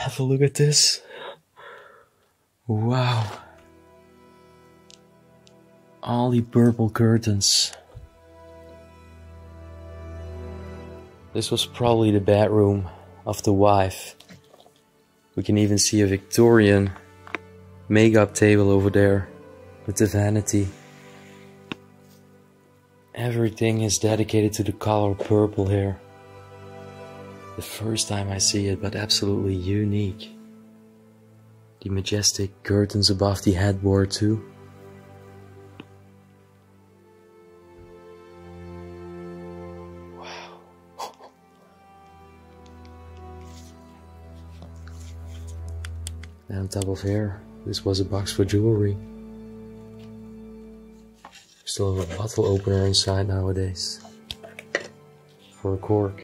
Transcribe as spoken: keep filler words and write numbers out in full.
Have a look at this. Wow. All the purple curtains. This was probably the bedroom of the wife. We can even see a Victorian makeup table over there with the vanity. Everything is dedicated to the color purple here. The first time I see it, but absolutely unique. The majestic curtains above the headboard too. Wow. And on top of here, this was a box for jewelry. Still have a bottle opener inside nowadays. For a cork.